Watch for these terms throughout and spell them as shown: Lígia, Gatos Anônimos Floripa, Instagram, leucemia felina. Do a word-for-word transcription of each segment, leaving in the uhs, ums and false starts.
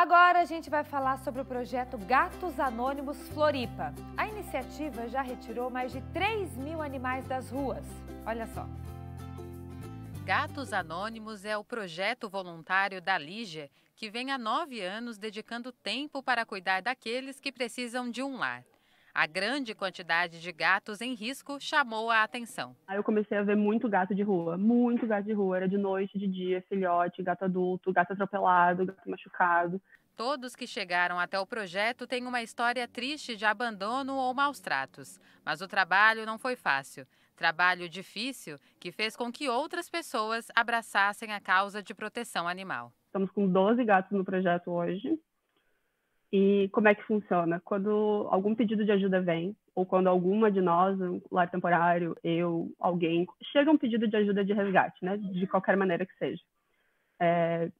Agora a gente vai falar sobre o projeto Gatos Anônimos Floripa. A iniciativa já retirou mais de três mil animais das ruas. Olha só. Gatos Anônimos é o projeto voluntário da Lígia, que vem há nove anos dedicando tempo para cuidar daqueles que precisam de um lar. A grande quantidade de gatos em risco chamou a atenção. Aí eu comecei a ver muito gato de rua, muito gato de rua. Era de noite, de dia, filhote, gato adulto, gato atropelado, gato machucado. Todos que chegaram até o projeto têm uma história triste de abandono ou maus tratos. Mas o trabalho não foi fácil. Trabalho difícil que fez com que outras pessoas abraçassem a causa de proteção animal. Estamos com doze gatos no projeto hoje. E como é que funciona? Quando algum pedido de ajuda vem, ou quando alguma de nós, um lar temporário, eu, alguém, chega um pedido de ajuda de resgate, né? De qualquer maneira que seja. É,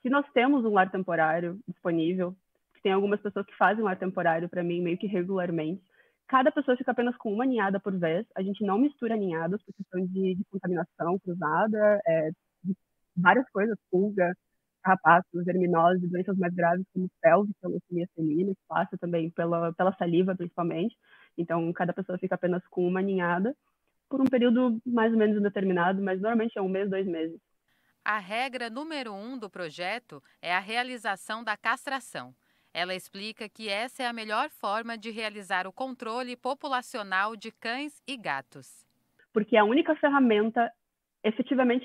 se nós temos um lar temporário disponível, tem algumas pessoas que fazem um lar temporário para mim meio que regularmente, cada pessoa fica apenas com uma ninhada por vez, a gente não mistura ninhadas por questão de, de contaminação cruzada, é, de várias coisas, pulga, carrapatos, verminose, doenças mais graves como pelve, que é a leucemia felina, que passa também pela, pela saliva, principalmente. Então, cada pessoa fica apenas com uma ninhada por um período mais ou menos indeterminado, mas normalmente é um mês, dois meses. A regra número um do projeto é a realização da castração. Ela explica que essa é a melhor forma de realizar o controle populacional de cães e gatos. Porque a única ferramenta efetivamente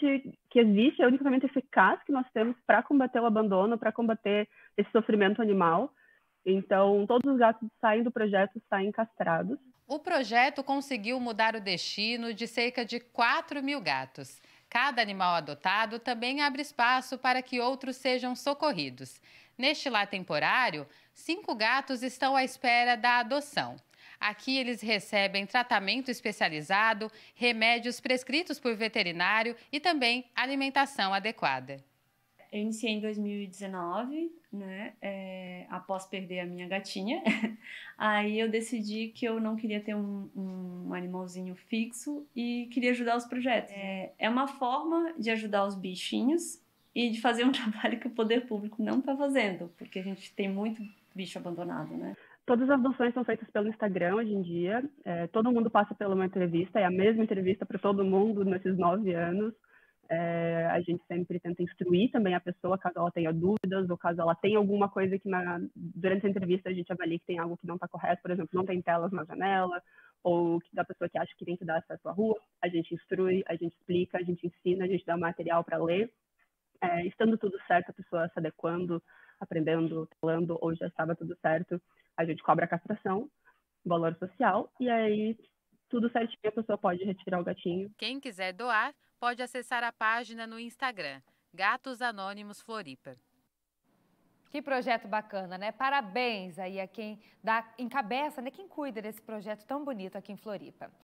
que existe, é a única ferramenta eficaz que nós temos para combater o abandono, para combater esse sofrimento animal. Então, todos os gatos que saem do projeto saem castrados. O projeto conseguiu mudar o destino de cerca de quatro mil gatos. Cada animal adotado também abre espaço para que outros sejam socorridos. Neste lar temporário, cinco gatos estão à espera da adoção. Aqui eles recebem tratamento especializado, remédios prescritos por veterinário e também alimentação adequada. Eu iniciei em dois mil e dezenove, né, é, após perder a minha gatinha. Aí eu decidi que eu não queria ter um, um animalzinho fixo e queria ajudar os projetos. É, é uma forma de ajudar os bichinhos e de fazer um trabalho que o poder público não está fazendo, porque a gente tem muito bicho abandonado, né? Todas as doações são feitas pelo Instagram hoje em dia, é, todo mundo passa pela uma entrevista, é a mesma entrevista para todo mundo nesses nove anos. É, a gente sempre tenta instruir também a pessoa caso ela tenha dúvidas ou caso ela tenha alguma coisa que na, durante a entrevista a gente avalie que tem algo que não está correto, por exemplo, não tem telas na janela, ou que da pessoa que acha que tem que dar acesso à rua, a gente instrui, a gente explica, a gente ensina, a gente dá material para ler. É, estando tudo certo, a pessoa se adequando, aprendendo, falando, ou já estava tudo certo, a gente cobra a castração, valor social, e aí tudo certinho a pessoa pode retirar o gatinho. Quem quiser doar pode acessar a página no Instagram, Gatos Anônimos Floripa. Que projeto bacana, né? Parabéns aí a quem dá, encabeça, né? Quem cuida desse projeto tão bonito aqui em Floripa.